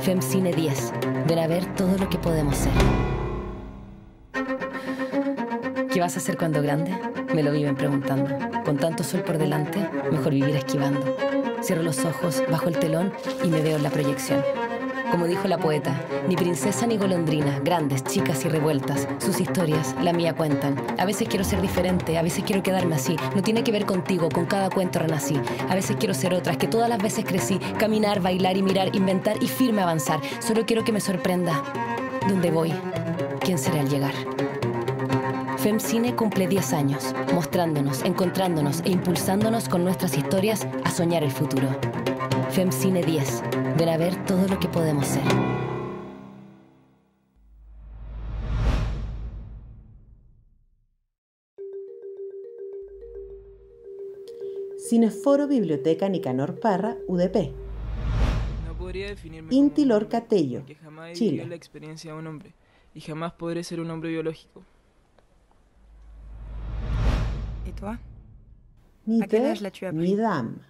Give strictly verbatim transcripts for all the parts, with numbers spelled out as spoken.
Femcine diez. Ven a ver todo lo que podemos ser. ¿Qué vas a hacer cuando grande? Me lo viven preguntando. Con tanto sol por delante, mejor vivir esquivando. Cierro los ojos, bajo el telón y me veo en la proyección. Como dijo la poeta, ni princesa ni golondrina, grandes, chicas y revueltas. Sus historias, la mía, cuentan. A veces quiero ser diferente, a veces quiero quedarme así. No tiene que ver contigo, con cada cuento renací. A veces quiero ser otras, que todas las veces crecí. Caminar, bailar y mirar, inventar y firme avanzar. Solo quiero que me sorprenda. ¿Dónde voy? ¿Quién seré al llegar? Femcine cumple diez años, mostrándonos, encontrándonos e impulsándonos con nuestras historias a soñar el futuro. Femcine diez. Ven a ver todo lo que podemos ser. Cineforo Biblioteca Nicanor Parra, U D P. No podría definirme como Inti Lorca Tello, Chile. Jamás he vivido la experiencia de un hombre y jamás podré ser un hombre biológico. ¿Y tú? Ni de Eva ni de Adán.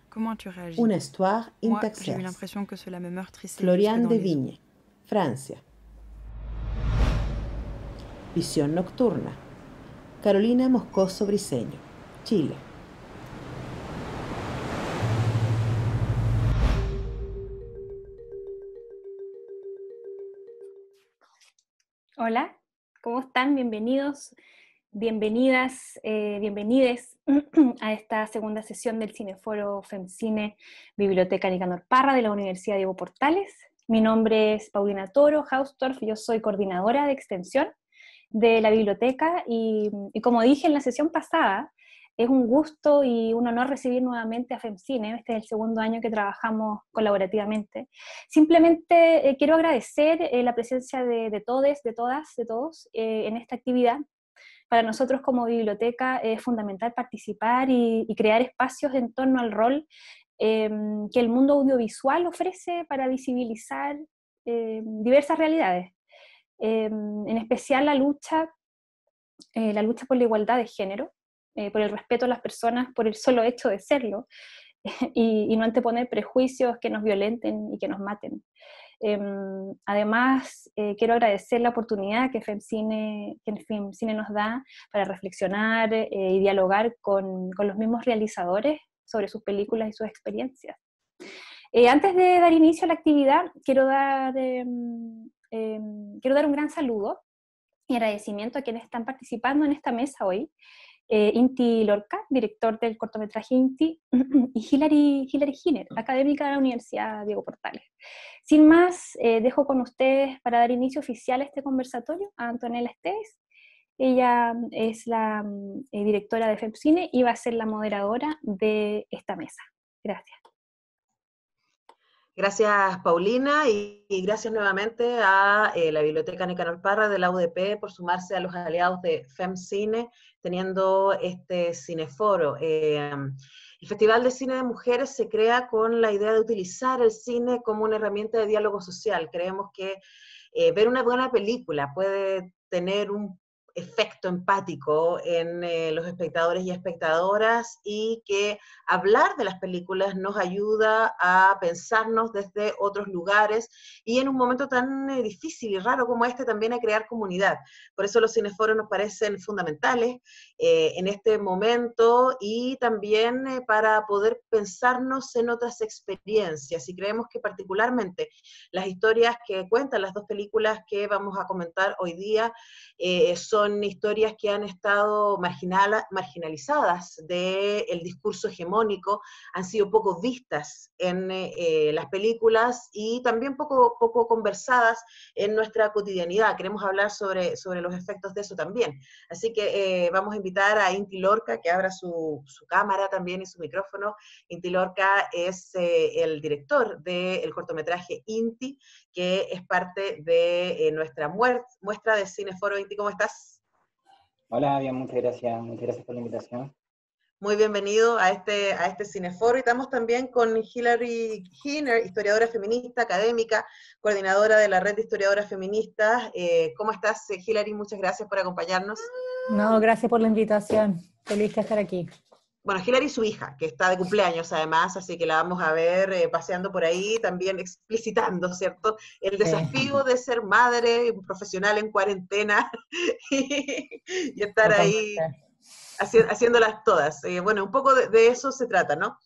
Una historia intaxerse. Florian de Viñes, Francia. Visión nocturna. Carolina Moscoso Briceño, Chile. Hola, ¿cómo están? Bienvenidos. Bienvenidas, eh, bienvenides a esta segunda sesión del Cineforo Femcine Biblioteca Nicanor Parra de la Universidad Diego Portales. Mi nombre es Paulina Toro Hausdorf, yo soy coordinadora de extensión de la biblioteca y, y como dije en la sesión pasada, es un gusto y un honor recibir nuevamente a Femcine. Este es el segundo año que trabajamos colaborativamente. Simplemente eh, quiero agradecer eh, la presencia de, de todes, de todas, de todos eh, en esta actividad. Para nosotros como biblioteca es fundamental participar y, y crear espacios en torno al rol eh, que el mundo audiovisual ofrece para visibilizar eh, diversas realidades, eh, en especial la lucha, eh, la lucha por la igualdad de género, eh, por el respeto a las personas, por el solo hecho de serlo, y, y no anteponer prejuicios que nos violenten y que nos maten. Eh, además, eh, quiero agradecer la oportunidad que Femcine, que Femcine nos da para reflexionar eh, y dialogar con, con los mismos realizadores sobre sus películas y sus experiencias. Eh, antes de dar inicio a la actividad, quiero dar, eh, eh, quiero dar un gran saludo y agradecimiento a quienes están participando en esta mesa hoy. Eh, Inti Lorca, director del cortometraje Inti, y Hillary, Hillary Hiner, académica de la Universidad Diego Portales. Sin más, eh, dejo con ustedes para dar inicio oficial a este conversatorio a Antonella Estévez. Ella es la eh, directora de Femcine y va a ser la moderadora de esta mesa. Gracias. Gracias, Paulina, y, y gracias nuevamente a eh, la Biblioteca Nicanor Parra de la U D P por sumarse a los aliados de Femcine, teniendo este cineforo. Eh, el Festival de Cine de Mujeres se crea con la idea de utilizar el cine como una herramienta de diálogo social. Creemos que eh, ver una buena película puede tener un efecto empático en eh, los espectadores y espectadoras, y que hablar de las películas nos ayuda a pensarnos desde otros lugares, y en un momento tan eh, difícil y raro como este también a crear comunidad. Por eso los cineforos nos parecen fundamentales eh, en este momento, y también eh, para poder pensarnos en otras experiencias, y creemos que particularmente las historias que cuentan las dos películas que vamos a comentar hoy día eh, son Son historias que han estado marginal, marginalizadas del discurso hegemónico, han sido poco vistas en eh, las películas y también poco, poco conversadas en nuestra cotidianidad. Queremos hablar sobre, sobre los efectos de eso también. Así que eh, vamos a invitar a Inti Lorca, que abra su, su cámara también y su micrófono. Inti Lorca es eh, el director del cortometraje Inti, que es parte de eh, nuestra muestra de Cineforo. Inti, ¿cómo estás? Hola, bien, muchas gracias, muchas gracias por la invitación. Muy bienvenido a este, a este Cineforo. Y estamos también con Hillary Hiner, historiadora feminista, académica, coordinadora de la Red de Historiadoras Feministas. Eh, ¿Cómo estás, Hillary? Muchas gracias por acompañarnos. No, gracias por la invitación. Feliz de estar aquí. Bueno, Hillary y su hija, que está de cumpleaños además, así que la vamos a ver eh, paseando por ahí, también explicitando, ¿cierto? El desafío sí. de ser madre, profesional en cuarentena, y, y estar ahí haci haciéndolas todas. Eh, bueno, un poco de, de eso se trata, ¿no?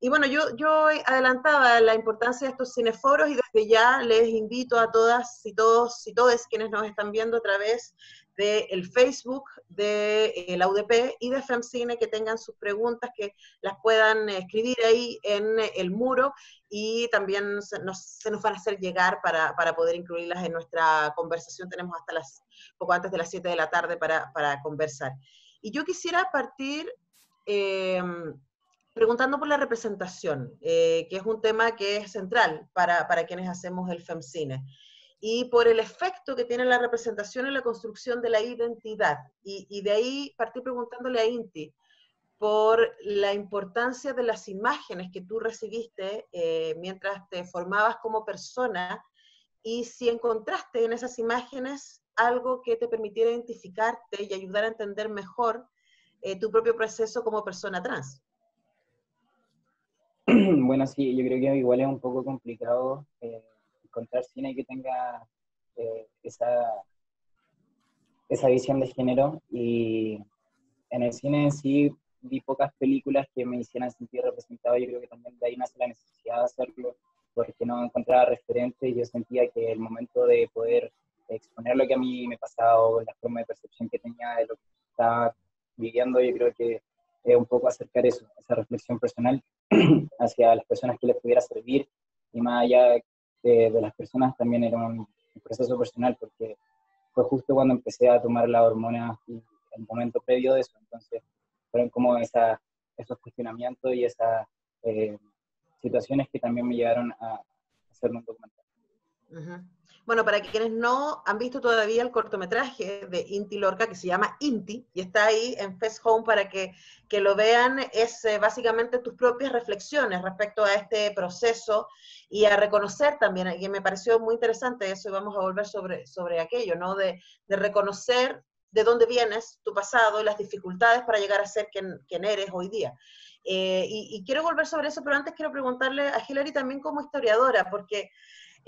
Y bueno, yo, yo adelantaba la importancia de estos cineforos, y desde ya les invito a todas y todos y todes quienes nos están viendo a través del Facebook, de la U D P y de Femcine, que tengan sus preguntas, que las puedan escribir ahí en el muro, y también se nos, se nos van a hacer llegar para, para poder incluirlas en nuestra conversación. Tenemos hasta las, poco antes de las siete de la tarde para, para conversar. Y yo quisiera partir eh, preguntando por la representación, eh, que es un tema que es central para, para quienes hacemos el Femcine, y por el efecto que tiene la representación en la construcción de la identidad. Y, y de ahí partí preguntándole a Inti por la importancia de las imágenes que tú recibiste eh, mientras te formabas como persona, y si encontraste en esas imágenes algo que te permitiera identificarte y ayudar a entender mejor eh, tu propio proceso como persona trans. Bueno, sí, yo creo que igual es un poco complicado eh. encontrar cine que tenga eh, esa, esa visión de género, y en el cine en sí vi pocas películas que me hicieran sentir representado. Yo creo que también de ahí nace la necesidad de hacerlo, porque no encontraba referentes. Yo sentía que el momento de poder exponer lo que a mí me pasaba, o la forma de percepción que tenía de lo que estaba viviendo, yo creo que es eh, un poco acercar eso, esa reflexión personal hacia las personas que les pudiera servir, y más allá De, de las personas también era un proceso personal, porque fue justo cuando empecé a tomar las hormonas y el momento previo de eso. Entonces fueron como esa, esos cuestionamientos y esas eh, situaciones que también me llevaron a hacer un documental. Uh-huh. Bueno, para quienes no han visto todavía el cortometraje de Inti Lorca, que se llama Inti, y está ahí en Fest Home para que, que lo vean, es eh, básicamente tus propias reflexiones respecto a este proceso, y a reconocer también, y me pareció muy interesante eso, y vamos a volver sobre, sobre aquello, ¿no? De, de reconocer de dónde vienes, tu pasado, y las dificultades para llegar a ser quien, quien eres hoy día. Eh, y, y quiero volver sobre eso, pero antes quiero preguntarle a Hillary también como historiadora, porque...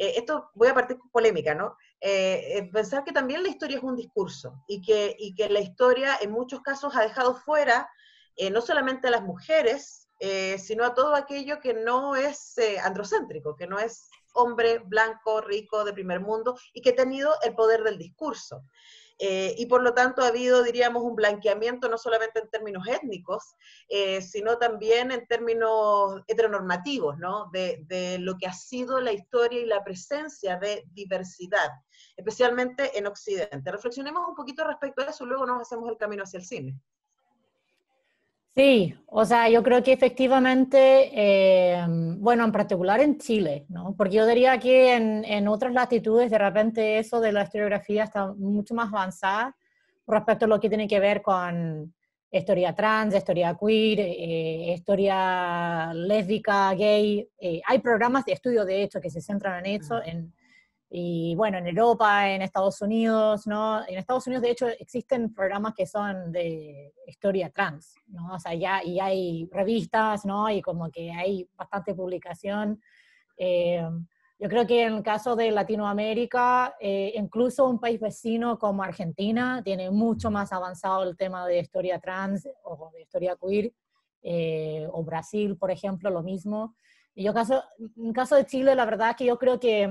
Eh, esto voy a partir con polémica, ¿no? Eh, pensar que también la historia es un discurso, y que, y que la historia en muchos casos ha dejado fuera eh, no solamente a las mujeres, eh, sino a todo aquello que no es eh, androcéntrico, que no es hombre, blanco, rico, de primer mundo, y que ha tenido el poder del discurso. Eh, y por lo tanto ha habido, diríamos, un blanqueamiento no solamente en términos étnicos, eh, sino también en términos heteronormativos, ¿no? De, de lo que ha sido la historia y la presencia de diversidad, especialmente en Occidente. Reflexionemos un poquito respecto a eso, luego nos hacemos el camino hacia el cine. Sí, o sea, yo creo que efectivamente, eh, bueno, en particular en Chile, ¿no? Porque yo diría que en, en otras latitudes de repente eso de la historiografía está mucho más avanzada respecto a lo que tiene que ver con historia trans, historia queer, eh, historia lésbica, gay. Eh, hay programas de estudio de hecho que se centran en eso, en, y bueno, en Europa, en Estados Unidos, ¿no? En Estados Unidos, de hecho, existen programas que son de historia trans, ¿no? O sea, ya, y hay revistas, ¿no? Y como que hay bastante publicación. Eh, yo creo que en el caso de Latinoamérica, eh, incluso un país vecino como Argentina, tiene mucho más avanzado el tema de historia trans o de historia queer, eh, o Brasil, por ejemplo, lo mismo. Y yo caso, en el caso de Chile, la verdad que yo creo que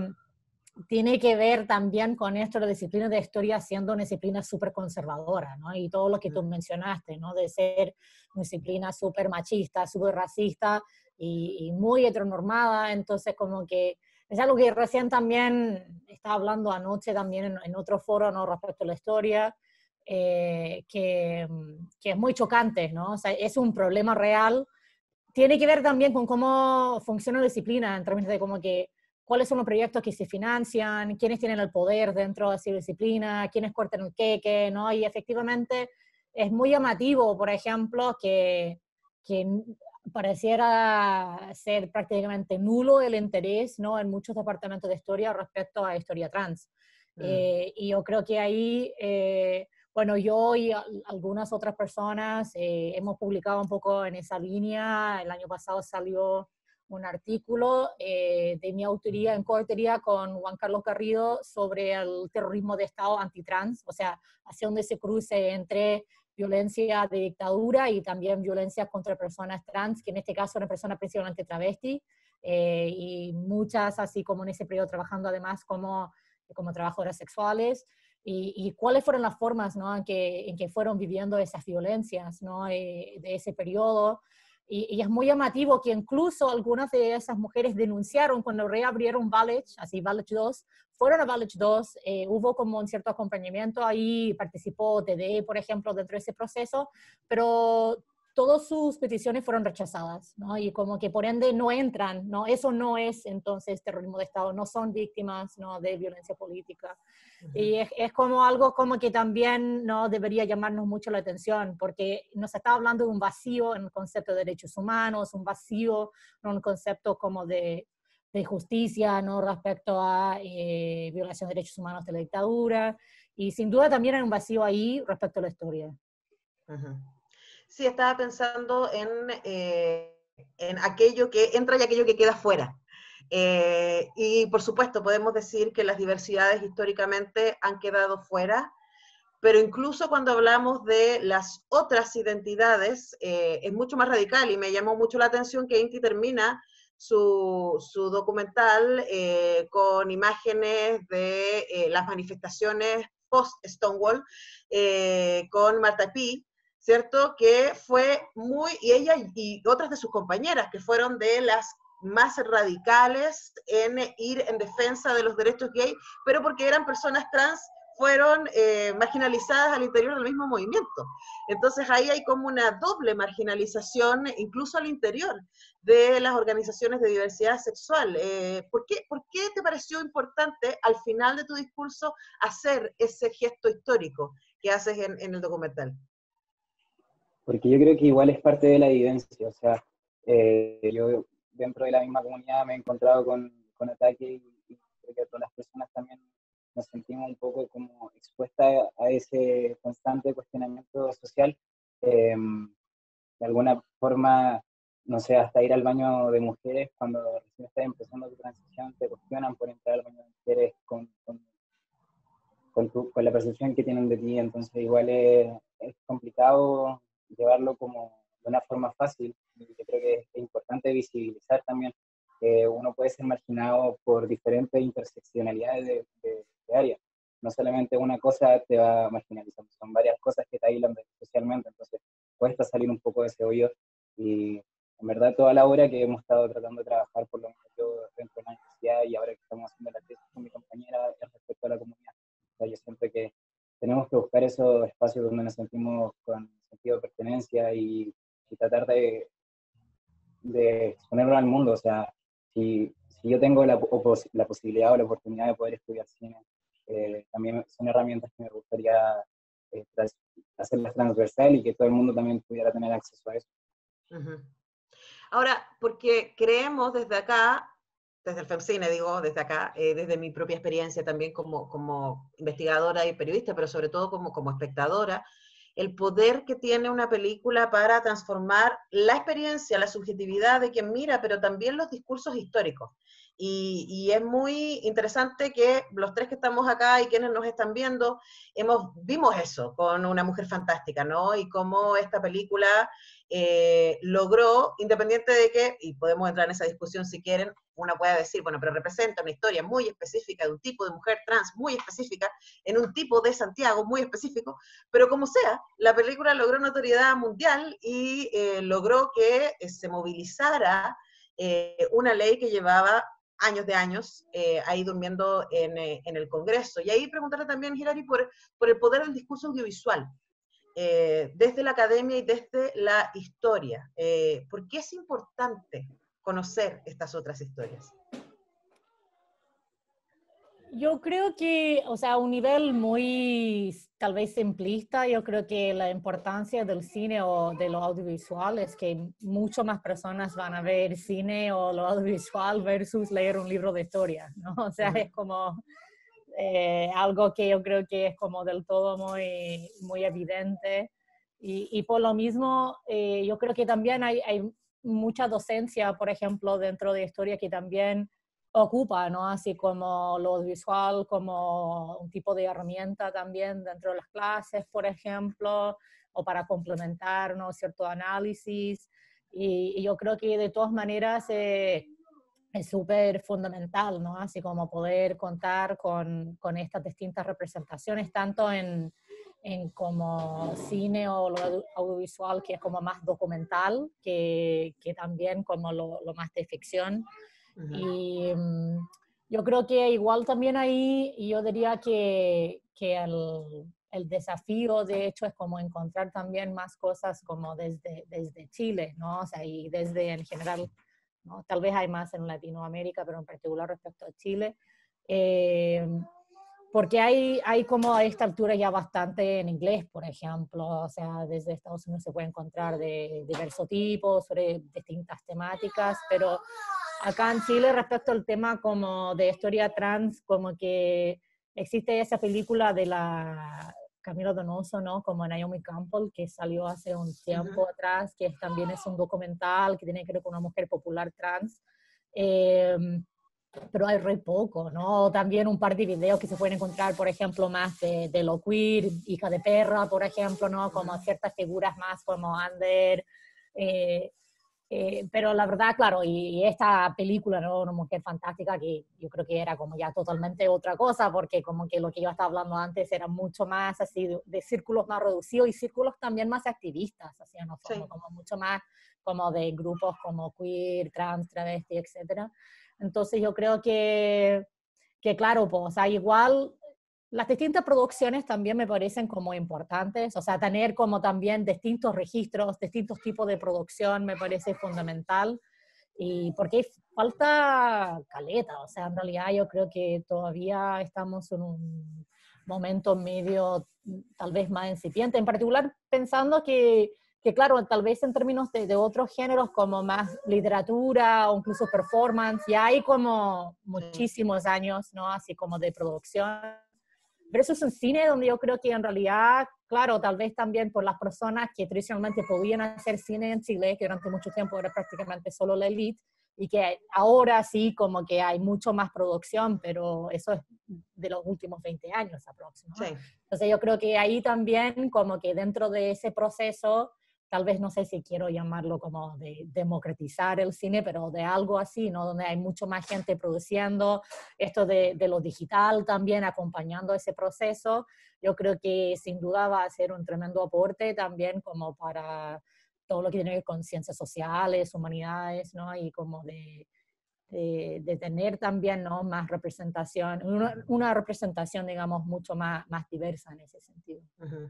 tiene que ver también con esto, la disciplina de historia siendo una disciplina súper conservadora, ¿no? Y todo lo que tú mencionaste, ¿no? De ser una disciplina súper machista, súper racista, y, y muy heteronormada. Entonces como que es algo que recién también estaba hablando anoche también en, en otro foro, ¿no? Respecto a la historia, eh, que, que es muy chocante, ¿no? O sea, es un problema real. Tiene que ver también con cómo funciona la disciplina en términos de como que cuáles son los proyectos que se financian, quiénes tienen el poder dentro de esa disciplina, quiénes cortan el queque, ¿no? Y efectivamente es muy llamativo, por ejemplo, que, que pareciera ser prácticamente nulo el interés, ¿no? En muchos departamentos de historia respecto a historia trans. Mm. Eh, y yo creo que ahí, eh, Bueno, yo y algunas otras personas eh, hemos publicado un poco en esa línea. El año pasado salió un artículo eh, de mi autoría, en coautoría con Juan Carlos Garrido, sobre el terrorismo de Estado antitrans, o sea, hacia dónde se cruce entre violencia de dictadura y también violencia contra personas trans, que en este caso una persona principalmente travesti, eh, y muchas, así como en ese periodo, trabajando además como, como trabajadoras sexuales. Y, y cuáles fueron las formas, ¿no?, en, que, en que fueron viviendo esas violencias, ¿no?, eh, de ese periodo. Y, y es muy llamativo que incluso algunas de esas mujeres denunciaron cuando reabrieron Valech, así Valech dos, fueron a Valech dos, eh, hubo como un cierto acompañamiento ahí, participó T D E, por ejemplo, dentro de ese proceso, pero todas sus peticiones fueron rechazadas, ¿no? Y como que por ende no entran, ¿no? Eso no es entonces terrorismo de Estado, no son víctimas, ¿no?, de violencia política. Uh-huh. Y es, es como algo como que también, ¿no?, debería llamarnos mucho la atención, porque nos está hablando de un vacío en el concepto de derechos humanos, un vacío, ¿no?, en el concepto como de, de justicia, ¿no?, respecto a eh, violación de derechos humanos de la dictadura, y sin duda también hay un vacío ahí respecto a la historia. Uh-huh. Sí, estaba pensando en, eh, en aquello que entra y aquello que queda fuera. Eh, y por supuesto podemos decir que las diversidades históricamente han quedado fuera, pero incluso cuando hablamos de las otras identidades eh, es mucho más radical, y me llamó mucho la atención que Inti termina su, su documental eh, con imágenes de eh, las manifestaciones post-Stonewall eh, con Marta P, ¿cierto? Que fue muy, y ella y otras de sus compañeras, que fueron de las más radicales en ir en defensa de los derechos gay, pero porque eran personas trans, fueron eh, marginalizadas al interior del mismo movimiento. Entonces ahí hay como una doble marginalización, incluso al interior de las organizaciones de diversidad sexual. Eh, ¿por qué, por qué te pareció importante al final de tu discurso hacer ese gesto histórico que haces en, en el documental? Porque yo creo que igual es parte de la evidencia, o sea, eh, yo dentro de la misma comunidad me he encontrado con, con ataques, y, y creo que todas las personas también nos sentimos un poco como expuestas a ese constante cuestionamiento social, eh, de alguna forma, no sé, hasta ir al baño de mujeres, cuando recién estás empezando tu transición, te cuestionan por entrar al baño de mujeres con, con, con, tu, con la percepción que tienen de ti, entonces igual es, es complicado llevarlo como de una forma fácil. Yo creo que es importante visibilizar también que uno puede ser marginado por diferentes interseccionalidades de, de, de áreas. No solamente una cosa te va a marginalizar, son varias cosas que te aislan socialmente, entonces cuesta salir un poco de ese hoyo, y en verdad toda la obra que hemos estado tratando de trabajar, por lo menos yo dentro de la universidad, y ahora que estamos haciendo la tesis con mi compañera respecto a la comunidad, o sea, yo siento que tenemos que buscar esos espacios donde nos sentimos con sentido de pertenencia y, y tratar de, de exponerlo al mundo. O sea, si, si yo tengo la, pos, la posibilidad o la oportunidad de poder estudiar cine, eh, también son herramientas que me gustaría eh, tras, hacerlas transversal y que todo el mundo también pudiera tener acceso a eso. Uh-huh. Ahora, porque creemos desde acá, desde el Femcine, digo, desde acá, eh, desde mi propia experiencia también como, como investigadora y periodista, pero sobre todo como, como espectadora, el poder que tiene una película para transformar la experiencia, la subjetividad de quien mira, pero también los discursos históricos. Y, y es muy interesante que los tres que estamos acá y quienes nos están viendo, hemos, vimos eso con Una Mujer Fantástica, ¿no? Y cómo esta película eh, logró, independiente de que, y podemos entrar en esa discusión si quieren, una puede decir, bueno, pero representa una historia muy específica de un tipo de mujer trans muy específica, en un tipo de Santiago muy específico, pero como sea, la película logró notoriedad mundial y eh, logró que eh, se movilizara eh, una ley que llevaba años de años, eh, ahí durmiendo en, eh, en el Congreso. Y ahí preguntarle también, Hillary, por, por el poder del discurso audiovisual, eh, desde la academia y desde la historia. Eh, ¿Por qué es importante conocer estas otras historias? Yo creo que, o sea, a un nivel muy, tal vez, simplista, yo creo que la importancia del cine o de lo audiovisual es que mucho más personas van a ver cine o lo audiovisual versus leer un libro de historia, ¿no? O sea, es como, eh, algo que yo creo que es como del todo muy, muy evidente. Y, y por lo mismo, eh, yo creo que también hay, hay mucha docencia, por ejemplo, dentro de historia que también ocupa, ¿no? Así como lo visual, como un tipo de herramienta también dentro de las clases, por ejemplo, o para complementar, ¿no?, cierto análisis. Y, y yo creo que de todas maneras eh, es súper fundamental, ¿no? Así como poder contar con, con estas distintas representaciones, tanto en... en como cine o lo audiovisual, que es como más documental, que, que también como lo, lo más de ficción. Uh-huh. Y um, yo creo que igual también ahí, yo diría que, que el, el desafío de hecho es como encontrar también más cosas como desde, desde Chile, ¿no? O sea, y desde en general, ¿no? Tal vez hay más en Latinoamérica, pero en particular respecto a Chile. Eh, Porque hay, hay como a esta altura ya bastante en inglés, por ejemplo. O sea, desde Estados Unidos se puede encontrar de diverso tipo, sobre distintas temáticas, pero acá en Chile respecto al tema como de historia trans, como que existe esa película de la Camila Donoso, ¿no? Como Naomi Campbell, que salió hace un tiempo uh-huh. atrás, que es, también es un documental que tiene que ver con una mujer popular trans. Eh, pero hay re poco, ¿no? También un par de videos que se pueden encontrar, por ejemplo, más de, de lo queer, hija de perra, por ejemplo, ¿no? Como ciertas figuras más como under, eh, eh, pero la verdad, claro, y, y esta película, ¿no? Una mujer fantástica, que yo creo que era como ya totalmente otra cosa, porque como que lo que yo estaba hablando antes era mucho más así, de, de círculos más reducidos y círculos también más activistas, así, ¿no? Como, sí. como mucho más como de grupos como queer, trans, travesti, etcétera. Entonces yo creo que, que claro, pues, o sea, igual las distintas producciones también me parecen como importantes, o sea, tener como también distintos registros, distintos tipos de producción me parece fundamental, y porque falta caleta, o sea, en realidad yo creo que todavía estamos en un momento medio tal vez más incipiente, en particular pensando que que claro, tal vez en términos de, de otros géneros como más literatura o incluso performance, ya hay como muchísimos años, ¿no? Así como de producción. Pero eso es un cine donde yo creo que en realidad, claro, tal vez también por las personas que tradicionalmente podían hacer cine en Chile, que durante mucho tiempo era prácticamente solo la élite, y que ahora sí como que hay mucho más producción, pero eso es de los últimos veinte años aproximadamente. ¿No? Sí. Entonces yo creo que ahí también como que dentro de ese proceso, tal vez no sé si quiero llamarlo como de democratizar el cine, pero de algo así, ¿no? Donde hay mucho más gente produciendo, esto de, de lo digital también acompañando ese proceso, yo creo que sin duda va a ser un tremendo aporte también como para todo lo que tiene que ver con ciencias sociales, humanidades, ¿no? Y como de, de, de tener también, ¿no? Más representación, una, una representación, digamos, mucho más, más diversa en ese sentido. Uh-huh.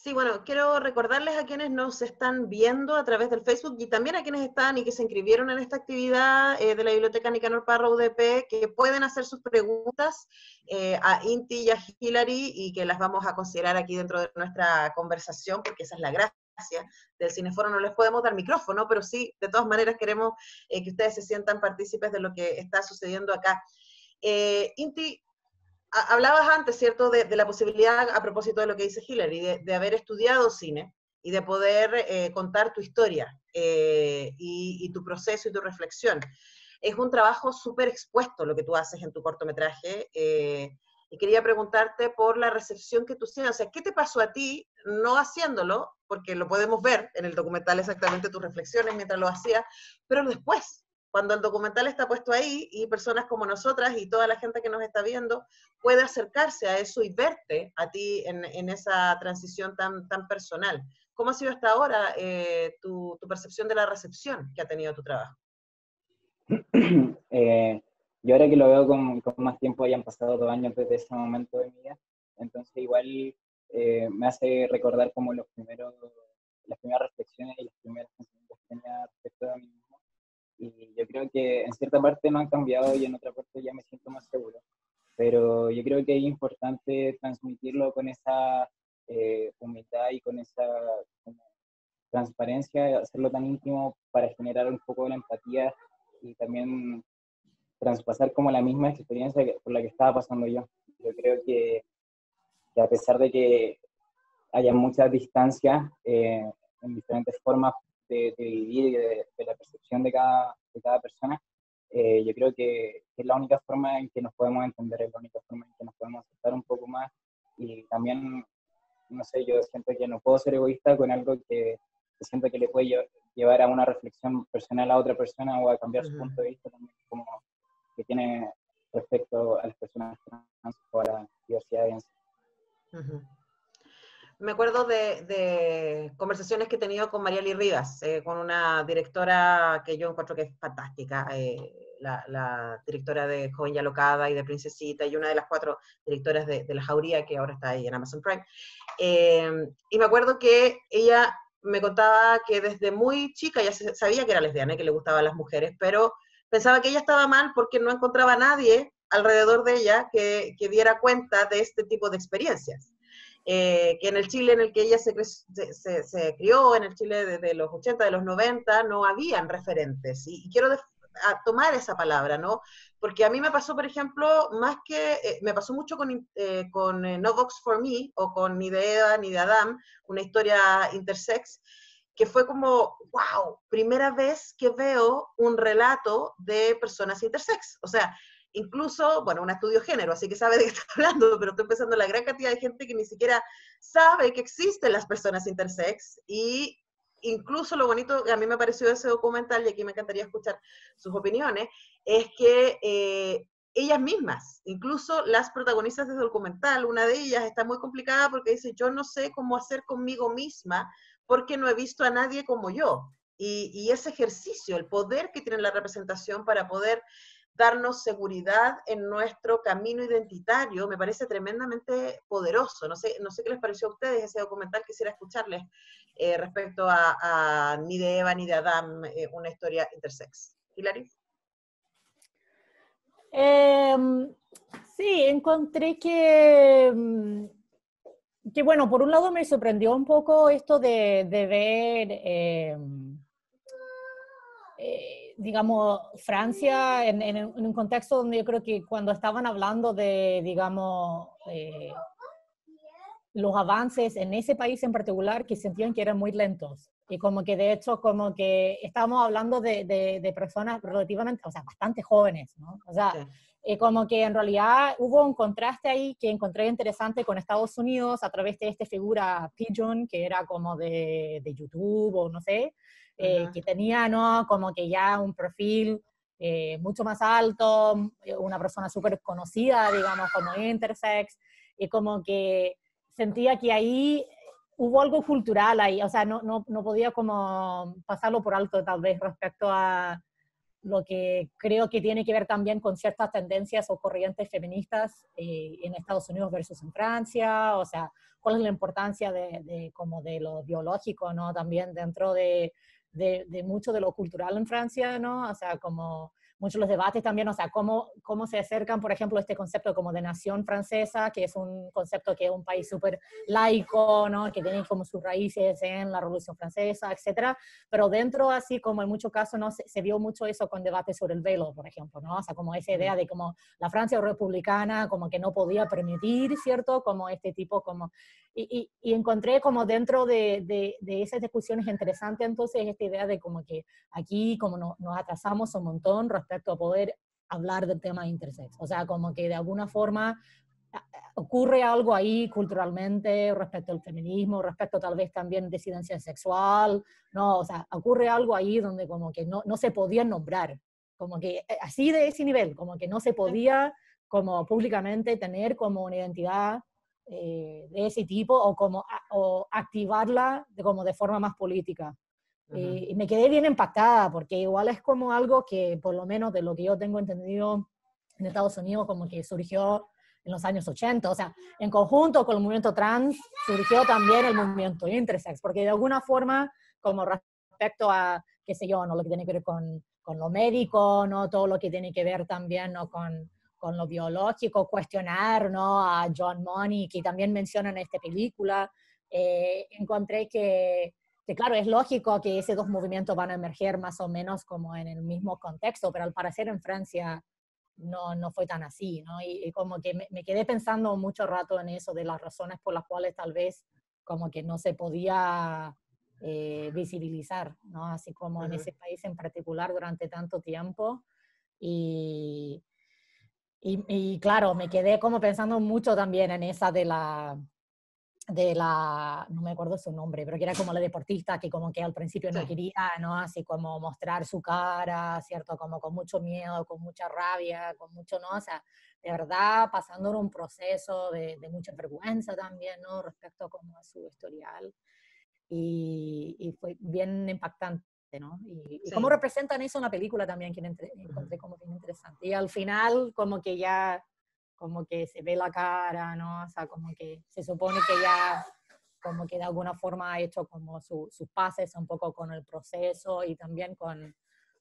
Sí, bueno, quiero recordarles a quienes nos están viendo a través del Facebook y también a quienes están y que se inscribieron en esta actividad eh, de la Biblioteca Nicanor Parra U D P, que pueden hacer sus preguntas eh, a Inti y a Hillary, y que las vamos a considerar aquí dentro de nuestra conversación, porque esa es la gracia del Cineforo. No les podemos dar micrófono, pero sí, de todas maneras queremos eh, que ustedes se sientan partícipes de lo que está sucediendo acá. Eh, Inti, hablabas antes, ¿cierto?, de, de la posibilidad, a propósito de lo que dice Hillary, de, de haber estudiado cine y de poder eh, contar tu historia eh, y, y tu proceso y tu reflexión. Es un trabajo súper expuesto lo que tú haces en tu cortometraje, eh, y quería preguntarte por la recepción que tú tienes. O sea, ¿qué te pasó a ti no haciéndolo? Porque lo podemos ver en el documental exactamente tus reflexiones mientras lo hacías, pero después, cuando el documental está puesto ahí y personas como nosotras y toda la gente que nos está viendo puede acercarse a eso y verte a ti en, en esa transición tan, tan personal. ¿Cómo ha sido hasta ahora eh, tu, tu percepción de la recepción que ha tenido tu trabajo? Eh, yo ahora que lo veo con, con más tiempo, hayan pasado dos años desde ese momento de mi vida, entonces igual eh, me hace recordar como los primeros, las primeras reflexiones y las primeras pensamientos que tenía respecto a mí mismo. Y yo creo que en cierta parte me han cambiado y en otra parte ya me siento más seguro. Pero yo creo que es importante transmitirlo con esa eh, humildad y con esa como, transparencia, hacerlo tan íntimo para generar un poco de la empatía y también transpasar como la misma experiencia que, por la que estaba pasando yo. Yo creo que, que a pesar de que haya muchas distancias eh, en diferentes formas de, de vivir y de, de la percepción de cada, de cada persona, eh, yo creo que es la única forma en que nos podemos entender, es la única forma en que nos podemos aceptar un poco más. Y también, no sé, yo siento que no puedo ser egoísta con algo que siento que le puede llevar a una reflexión personal a otra persona o a cambiar uh-huh. su punto de vista también, como que tiene respecto a las personas trans o a la diversidad de género. Uh-huh. Me acuerdo de, de conversaciones que he tenido con Marialy Rivas, eh, con una directora que yo encuentro que es fantástica, eh, la, la directora de Joven y Alocada y de Princesita, y una de las cuatro directoras de, de La Jauría, que ahora está ahí en Amazon Prime. Eh, y me acuerdo que ella me contaba que desde muy chica ya sabía que era lesbiana y que le gustaban las mujeres, pero pensaba que ella estaba mal porque no encontraba a nadie alrededor de ella que, que diera cuenta de este tipo de experiencias. Eh, que en el Chile en el que ella se, se, se, se crió, en el Chile de, de los ochenta, de los noventa, no habían referentes. Y, y quiero de, a tomar esa palabra, ¿no? Porque a mí me pasó, por ejemplo, más que... Eh, me pasó mucho con, eh, con eh, No Vox for Me, o con Ni de Eva ni de Adán, una historia intersex, que fue como, wow, primera vez que veo un relato de personas intersex. O sea... Incluso, bueno, un estudio género, así que sabe de qué está hablando, pero estoy pensando en la gran cantidad de gente que ni siquiera sabe que existen las personas intersex, y incluso lo bonito que a mí me pareció ese documental, y aquí me encantaría escuchar sus opiniones, es que eh, ellas mismas, incluso las protagonistas del documental, una de ellas está muy complicada porque dice, yo no sé cómo hacer conmigo misma porque no he visto a nadie como yo, y, y ese ejercicio, el poder que tiene la representación para poder darnos seguridad en nuestro camino identitario, me parece tremendamente poderoso. No sé, no sé qué les pareció a ustedes ese documental, quisiera escucharles eh, respecto a, a Ni de Eva ni de Adán, eh, una historia intersex. Hillary. Eh, sí, encontré que, que, bueno, por un lado me sorprendió un poco esto de, de ver... Eh, eh, digamos, Francia, en, en, en un contexto donde yo creo que cuando estaban hablando de, digamos, eh, los avances en ese país en particular, que sentían que eran muy lentos. Y como que de hecho, como que estábamos hablando de, de, de personas relativamente, o sea, bastante jóvenes, ¿no? O sea, sí. eh, como que en realidad hubo un contraste ahí que encontré interesante con Estados Unidos a través de esta figura Pigeon, que era como de, de YouTube o no sé, Eh, uh-huh. que tenía, ¿no? Como que ya un perfil eh, mucho más alto, una persona súper conocida, digamos, como intersex, y como que sentía que ahí hubo algo cultural ahí, o sea, no, no, no podía como pasarlo por alto tal vez respecto a lo que creo que tiene que ver también con ciertas tendencias o corrientes feministas eh, en Estados Unidos versus en Francia, o sea, cuál es la importancia de, de como de lo biológico, ¿no? También dentro de De, de mucho de lo cultural en Francia, ¿no? O sea, como muchos de los debates también, o sea, cómo, cómo se acercan, por ejemplo, este concepto como de nación francesa, que es un concepto que es un país súper laico, ¿no? Que tiene como sus raíces en la Revolución Francesa, etcétera. Pero dentro, así como en muchos casos, ¿no? Se, se vio mucho eso con debates sobre el velo, por ejemplo, ¿no? O sea, como esa idea de como la Francia republicana, como que no podía permitir, ¿cierto? Como este tipo, como... Y, y, y encontré como dentro de, de, de esas discusiones interesantes, entonces, esta idea de como que aquí, como no, nos atrasamos un montón respecto a poder hablar del tema intersex. O sea, como que de alguna forma ocurre algo ahí culturalmente respecto al feminismo, respecto tal vez también disidencia sexual, ¿no? O sea, ocurre algo ahí donde como que no, no se podía nombrar, como que así de ese nivel, como que no se podía como públicamente tener como una identidad eh, de ese tipo o como o activarla de, como de forma más política. Y me quedé bien impactada, porque igual es como algo que, por lo menos de lo que yo tengo entendido en Estados Unidos, como que surgió en los años ochenta, o sea, en conjunto con el movimiento trans, surgió también el movimiento intersex, porque de alguna forma, como respecto a, qué sé yo, ¿no? Lo que tiene que ver con, con lo médico, ¿no? Todo lo que tiene que ver también, ¿no? con, con lo biológico, cuestionar, ¿no? A John Money, que también menciona en esta película, eh, encontré que que claro, es lógico que esos dos movimientos van a emerger más o menos como en el mismo contexto, pero al parecer en Francia no, no fue tan así, ¿no? Y, y como que me, me quedé pensando mucho rato en eso, de las razones por las cuales tal vez como que no se podía eh, visibilizar, ¿no? Así como uh-huh. en ese país en particular durante tanto tiempo. Y, y, y claro, me quedé como pensando mucho también en esa de la... de la, no me acuerdo su nombre, pero que era como la deportista que como que al principio no sí. quería, ¿no? Así como mostrar su cara, ¿cierto? Como con mucho miedo, con mucha rabia, con mucho, ¿no? O sea, de verdad pasando por un proceso de, de mucha vergüenza también, ¿no? Respecto como a su historial. Y, y fue bien impactante, ¿no? Y, sí. y cómo representan eso en la película también, que entre, encontré como bien interesante. Y al final como que ya... como que se ve la cara, ¿no? O sea, como que se supone que ya, como que de alguna forma ha hecho como su, sus pases un poco con el proceso y también con,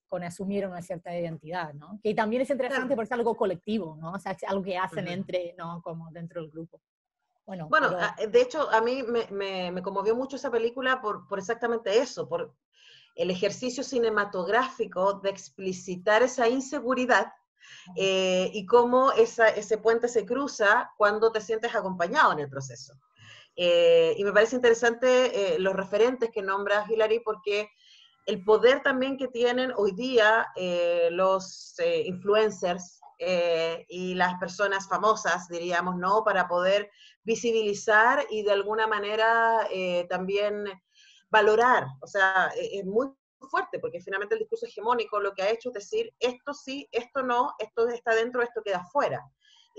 con asumir una cierta identidad, ¿no? Que también es interesante porque es algo colectivo, ¿no? O sea, es algo que hacen entre, ¿no? Como dentro del grupo. Bueno, bueno pero... de hecho, a mí me, me, me conmovió mucho esa película por, por exactamente eso, por el ejercicio cinematográfico de explicitar esa inseguridad. Eh, y cómo esa, ese puente se cruza cuando te sientes acompañado en el proceso. Eh, y me parece interesante eh, los referentes que nombras, Hillary, porque el poder también que tienen hoy día eh, los eh, influencers eh, y las personas famosas, diríamos, ¿no? Para poder visibilizar y de alguna manera eh, también valorar. O sea, es muy fuerte, porque finalmente el discurso hegemónico lo que ha hecho es decir, esto sí, esto no, esto está dentro, esto queda fuera.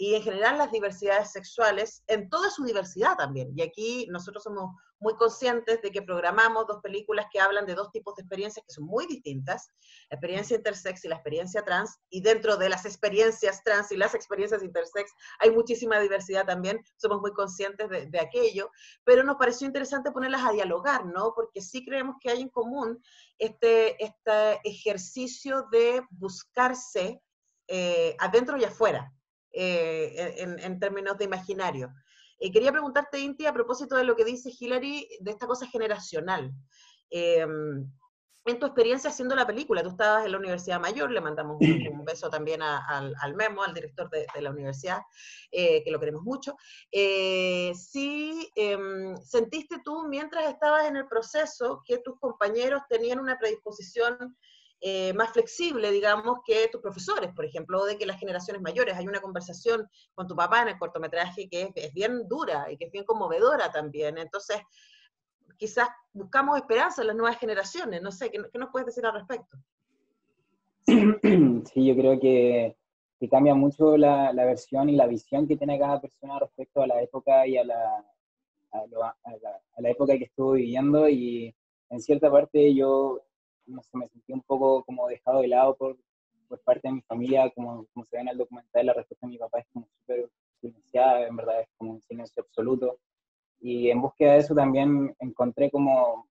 Y en general las diversidades sexuales, en toda su diversidad también, y aquí nosotros somos muy conscientes de que programamos dos películas que hablan de dos tipos de experiencias que son muy distintas, la experiencia intersex y la experiencia trans, y dentro de las experiencias trans y las experiencias intersex hay muchísima diversidad también, somos muy conscientes de, de aquello, pero nos pareció interesante ponerlas a dialogar, ¿no? Porque sí creemos que hay en común este, este ejercicio de buscarse eh, adentro y afuera, Eh, en, en términos de imaginario. Eh, quería preguntarte, Inti, a propósito de lo que dice Hillary, de esta cosa generacional. Eh, en tu experiencia haciendo la película, tú estabas en la Universidad Mayor, le mandamos un, un beso también a, al, al Memo, al director de, de la universidad, eh, que lo queremos mucho. Eh, ¿Sí eh, sentiste tú, mientras estabas en el proceso, que tus compañeros tenían una predisposición Eh, más flexible, digamos, que tus profesores, por ejemplo, de que las generaciones mayores? Hay una conversación con tu papá en el cortometraje que es, es bien dura y que es bien conmovedora también, entonces quizás buscamos esperanza en las nuevas generaciones, no sé, ¿qué, qué nos puedes decir al respecto? Sí, yo creo que, que cambia mucho la, la versión y la visión que tiene cada persona respecto a la época y a la, a lo, a la, a la época que estuvo viviendo, y en cierta parte yo no sé, me sentí un poco como dejado de lado por, por parte de mi familia, como, como se ve en el documental, la respuesta de mi papá es como súper silenciada, en verdad es como un silencio absoluto, y en búsqueda de eso también encontré como,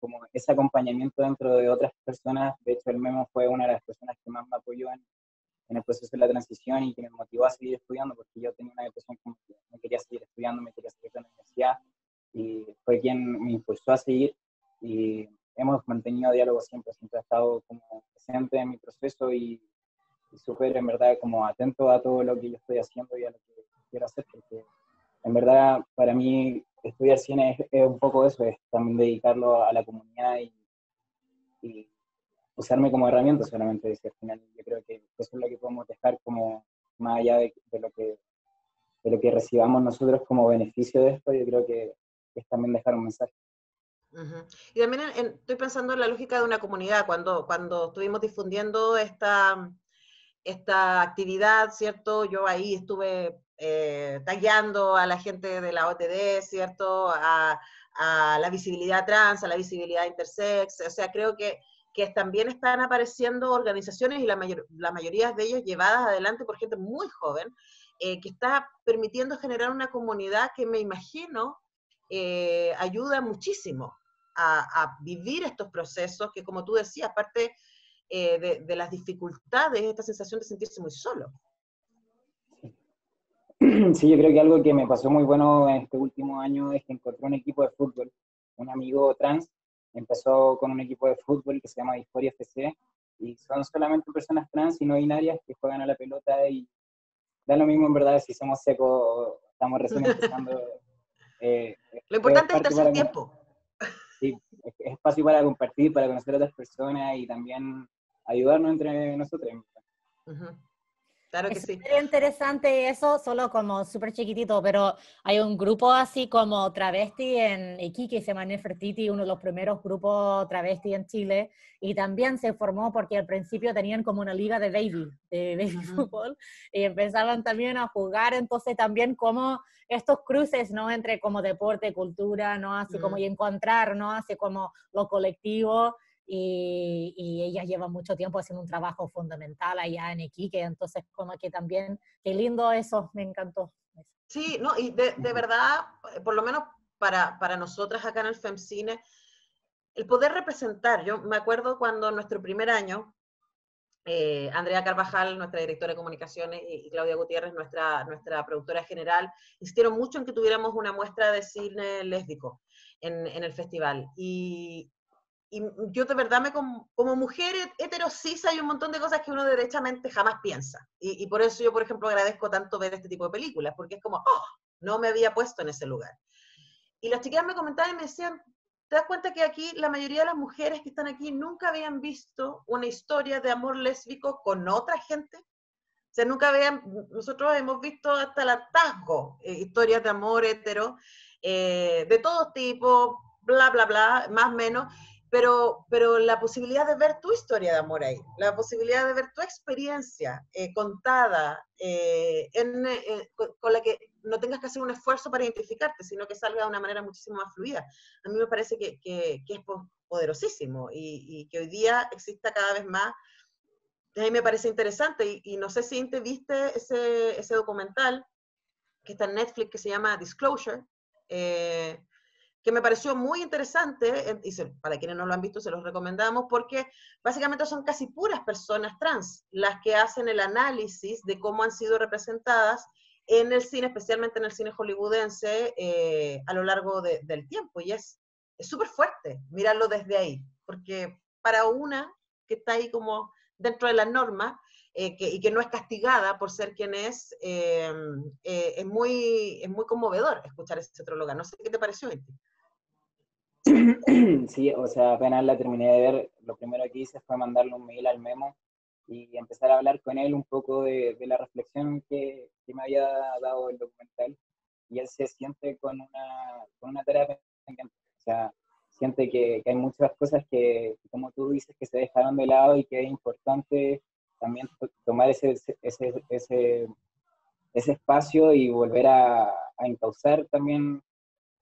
como ese acompañamiento dentro de otras personas. De hecho el Memo fue una de las personas que más me apoyó en, en el proceso de la transición y que me motivó a seguir estudiando, porque yo tenía una depresión como que no quería seguir estudiando, me quería seguir en la universidad, y fue quien me impulsó a seguir, y hemos mantenido diálogo siempre, siempre ha estado como presente en mi proceso y, y súper, en verdad, como atento a todo lo que yo estoy haciendo y a lo que quiero hacer, porque en verdad para mí estudiar cine es, es un poco eso, es también dedicarlo a la comunidad y, y usarme como herramienta solamente, decir, al final yo creo que eso es lo que podemos dejar como más allá de, de, lo que, de lo que recibamos nosotros como beneficio de esto, yo creo que es también dejar un mensaje. Uh-huh. Y también en, en, estoy pensando en la lógica de una comunidad, cuando, cuando estuvimos difundiendo esta, esta actividad, ¿cierto? Yo ahí estuve eh, tagueando a la gente de la O T D, ¿cierto? A, a la visibilidad trans, a la visibilidad intersex, o sea, creo que, que también están apareciendo organizaciones y la, mayor, la mayoría de ellas llevadas adelante por gente muy joven, eh, que está permitiendo generar una comunidad que me imagino eh, ayuda muchísimo A, a vivir estos procesos que, como tú decías, aparte eh, de, de las dificultades, esta sensación de sentirse muy solo. Sí, yo creo que algo que me pasó muy bueno en este último año es que encontré un equipo de fútbol. Un amigo trans empezó con un equipo de fútbol que se llama Victoria F C Y son solamente personas trans y no binarias que juegan a la pelota y da lo mismo en verdad si somos secos o estamos recién empezando. Eh, lo importante es darse tiempo. Sí, es, es espacio para compartir, para conocer a otras personas y también ayudarnos entre nosotros. Uh-huh. Claro que es sí. Es interesante eso, solo como súper chiquitito, pero hay un grupo así como travesti en Iquique, se llama Nefertiti, uno de los primeros grupos travesti en Chile, y también se formó porque al principio tenían como una liga de baby, de baby uh-huh. fútbol, y empezaban también a jugar, entonces también como estos cruces, ¿no? Entre como deporte, cultura, ¿no? Así uh-huh. como y encontrar, ¿no? Así como lo colectivo, Y, y ella lleva mucho tiempo haciendo un trabajo fundamental allá en Iquique, entonces como que también, qué lindo eso, me encantó. Sí, no, y de, de verdad, por lo menos para, para nosotras acá en el Femcine, el poder representar, yo me acuerdo cuando en nuestro primer año, eh, Andrea Carvajal, nuestra directora de comunicaciones, y, y Claudia Gutiérrez, nuestra, nuestra productora general, insistieron mucho en que tuviéramos una muestra de cine lésbico en, en el festival, y Y yo de verdad, me como, como mujer heterocisa, hay un montón de cosas que uno derechamente jamás piensa. Y, y por eso yo, por ejemplo, agradezco tanto ver este tipo de películas, porque es como, ¡oh! No me había puesto en ese lugar. Y las chicas me comentaban y me decían, ¿te das cuenta que aquí la mayoría de las mujeres que están aquí nunca habían visto una historia de amor lésbico con otra gente? O sea, nunca habían, nosotros hemos visto hasta el hartazgo, eh, historias de amor hetero, eh, de todo tipo, bla, bla, bla, más o menos. Pero, pero la posibilidad de ver tu historia de amor ahí, la posibilidad de ver tu experiencia eh, contada, eh, en, eh, con, con la que no tengas que hacer un esfuerzo para identificarte, sino que salga de una manera muchísimo más fluida. A mí me parece que, que, que es poderosísimo y, y que hoy día exista cada vez más. A mí me parece interesante y, y no sé si te viste ese, ese documental que está en Netflix que se llama Disclosure, eh, que me pareció muy interesante, y para quienes no lo han visto se los recomendamos, porque básicamente son casi puras personas trans las que hacen el análisis de cómo han sido representadas en el cine, especialmente en el cine hollywoodense, eh, a lo largo de, del tiempo, y es súper fuerte mirarlo desde ahí, porque para una que está ahí como dentro de la norma, eh, que, y que no es castigada por ser quien es, eh, eh, es, muy, es muy conmovedor escuchar a ese tróloga. No sé qué te pareció, Inti. Sí, o sea, apenas la terminé de ver, lo primero que hice fue mandarle un mail al Memo y empezar a hablar con él un poco de, de la reflexión que, que me había dado el documental. Y él se siente con una, con una tarea pendiente. O sea, siente que, que hay muchas cosas que, como tú dices, que se dejaron de lado y que es importante también tomar ese, ese, ese, ese espacio y volver a, a encauzar también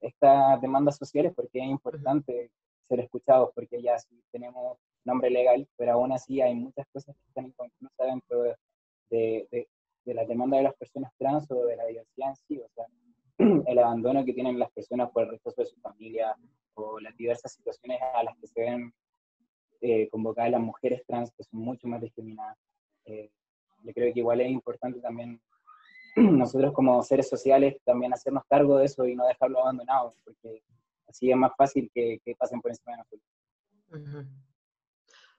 estas demandas sociales, porque es importante ser escuchados, porque ya sí tenemos nombre legal, pero aún así hay muchas cosas que están inconclusas dentro de, de, de las demandas de las personas trans o de la diversidad en sí, o sea, el abandono que tienen las personas por el resto de su familia o las diversas situaciones a las que se ven eh, convocadas las mujeres trans, que son mucho más discriminadas. Eh, yo creo que igual es importante también nosotros como seres sociales también hacernos cargo de eso y no dejarlo abandonado, porque así es más fácil que, que pasen por encima de nosotros. Uh-huh.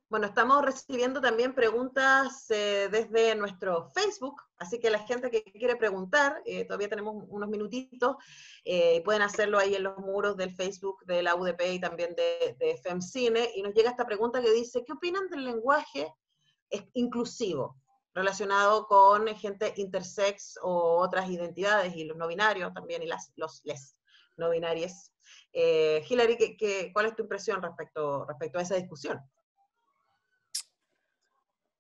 Bueno, estamos recibiendo también preguntas eh, desde nuestro Facebook, así que la gente que quiere preguntar, eh, todavía tenemos unos minutitos, eh, pueden hacerlo ahí en los muros del Facebook de la U D P y también de, de Femcine, y nos llega esta pregunta que dice, ¿qué opinan del lenguaje inclusivo relacionado con gente intersex o otras identidades, y los no binarios también, y las, los les no binarias? Eh, Hillary, ¿qué, qué, ¿cuál es tu impresión respecto, respecto a esa discusión?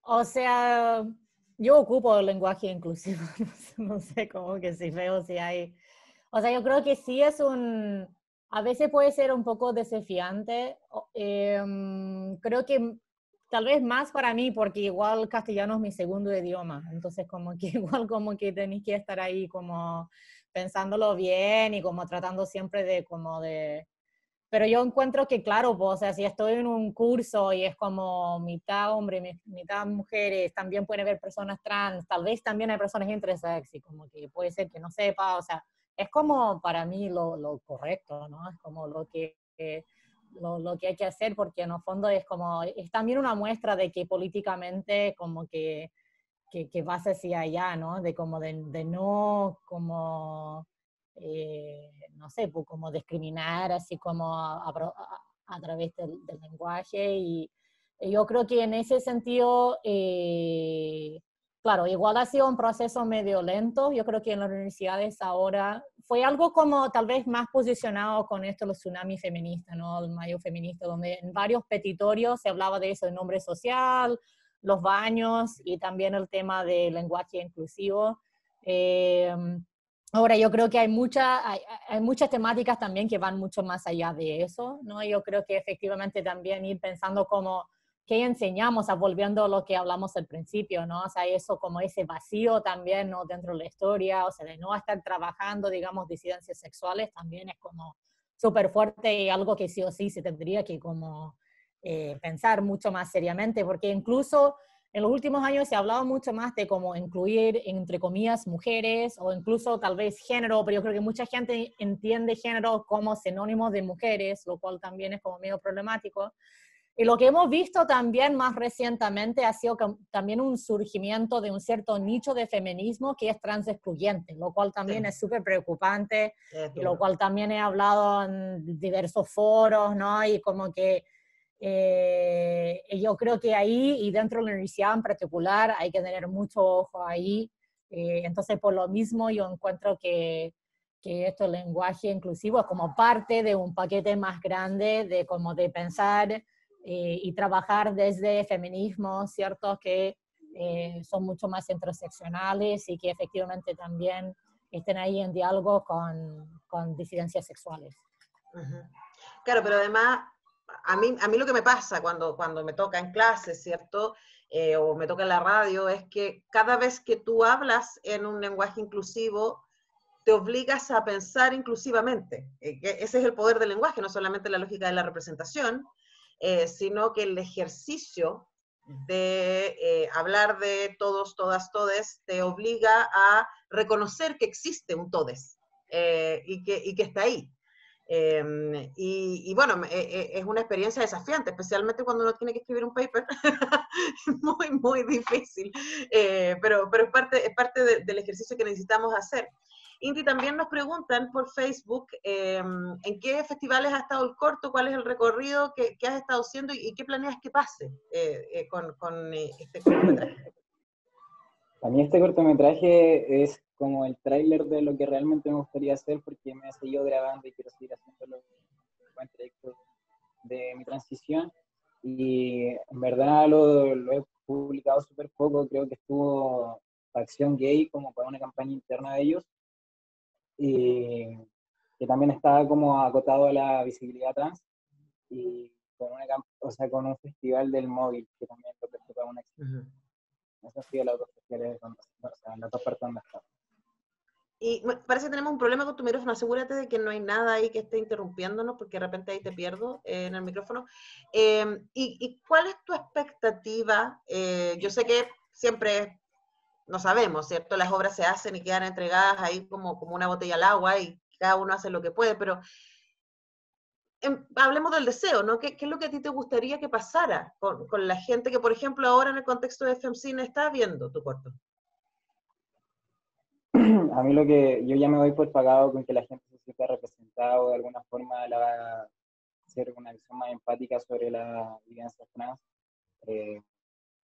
O sea, yo ocupo el lenguaje inclusivo, no sé cómo que si veo si hay... O sea, yo creo que sí es un... A veces puede ser un poco desafiante, eh, creo que tal vez más para mí, porque igual castellano es mi segundo idioma, entonces como que igual como que tenéis que estar ahí como pensándolo bien y como tratando siempre de como de... Pero yo encuentro que, claro, pues, o sea, si estoy en un curso y es como mitad hombre, mitad mujeres, también puede haber personas trans, tal vez también hay personas intersex, y como que puede ser que no sepa, o sea, es como para mí lo, lo correcto, ¿no? Es como lo que, que lo, lo que hay que hacer, porque en el fondo es como, es también una muestra de que políticamente como que, que, que vas hacia allá, ¿no? De como de, de no como, eh, no sé, como discriminar así como a, a, a través del, del lenguaje, y yo creo que en ese sentido, eh, claro, igual ha sido un proceso medio lento. Yo creo que en las universidades ahora fue algo como tal vez más posicionado con esto, los tsunami feministas, ¿no? El mayo feminista, donde en varios petitorios se hablaba de eso, el nombre social, los baños y también el tema del lenguaje inclusivo. Eh, ahora yo creo que hay, mucha, hay, hay muchas temáticas también que van mucho más allá de eso, ¿no? Yo creo que efectivamente también ir pensando como ¿qué enseñamos? A volviendo a lo que hablamos al principio, ¿no? O sea, eso como ese vacío también, ¿no? Dentro de la historia, o sea, de no estar trabajando, digamos, disidencias sexuales también es como súper fuerte y algo que sí o sí se tendría que como eh, pensar mucho más seriamente, porque incluso en los últimos años se ha hablado mucho más de cómo incluir, entre comillas, mujeres, o incluso tal vez género, pero yo creo que mucha gente entiende género como sinónimo de mujeres, lo cual también es como medio problemático. Y lo que hemos visto también más recientemente ha sido también un surgimiento de un cierto nicho de feminismo que es trans excluyente, lo cual también sí. es súper preocupante, sí, sí. y lo cual también he hablado en diversos foros, ¿no? Y como que eh, yo creo que ahí, y dentro de la universidad en particular, hay que tener mucho ojo ahí. Eh, entonces, por lo mismo, yo encuentro que que esto el lenguaje inclusivo es como parte de un paquete más grande de como de pensar y trabajar desde feminismos, ¿cierto? Que eh, son mucho más interseccionales y que efectivamente también estén ahí en diálogo con, con disidencias sexuales. Uh-huh. Claro, pero además, a mí, a mí lo que me pasa cuando, cuando me toca en clases, ¿cierto? Eh, o me toca en la radio, es que cada vez que tú hablas en un lenguaje inclusivo, te obligas a pensar inclusivamente. Eh, ese es el poder del lenguaje, no solamente la lógica de la representación, Eh, sino que el ejercicio de eh, hablar de todos, todas, todes, te obliga a reconocer que existe un todes, eh, y, que, y que está ahí. Eh, y, y bueno, eh, es una experiencia desafiante, especialmente cuando uno tiene que escribir un paper, muy, muy difícil, eh, pero, pero es parte, es parte de, del ejercicio que necesitamos hacer. Inti, también nos preguntan por Facebook eh, en qué festivales ha estado el corto, cuál es el recorrido que, que has estado haciendo y, y qué planeas que pase eh, eh, con, con eh, este cortometraje. Para mí este cortometraje es como el tráiler de lo que realmente me gustaría hacer, porque me he seguido grabando y quiero seguir haciéndolo en el trayecto de mi transición. Y en verdad lo, lo he publicado súper poco, creo que estuvo Acción Gay como para una campaña interna de ellos, y que también estaba como acotado a la visibilidad trans, y con, una, o sea, con un festival del móvil, que también lo presentaba una acción. Uh-huh. Eso ha sido las dos festivales, o sea, las dos partes donde estaba. Y parece que tenemos un problema con tu micrófono, asegúrate de que no hay nada ahí que esté interrumpiéndonos, porque de repente ahí te pierdo eh, en el micrófono. Eh, y, y cuál es tu expectativa? Eh, yo sé que siempre no sabemos, ¿cierto? Las obras se hacen y quedan entregadas ahí como, como una botella al agua y cada uno hace lo que puede, pero en, hablemos del deseo, ¿no? ¿Qué, ¿Qué es lo que a ti te gustaría que pasara con, con la gente que, por ejemplo, ahora en el contexto de Femcine está viendo tu corto? A mí lo que, yo ya me voy por pagado con que la gente se sienta representada o de alguna forma la va a hacer una visión más empática sobre la vivencia trans. Eh,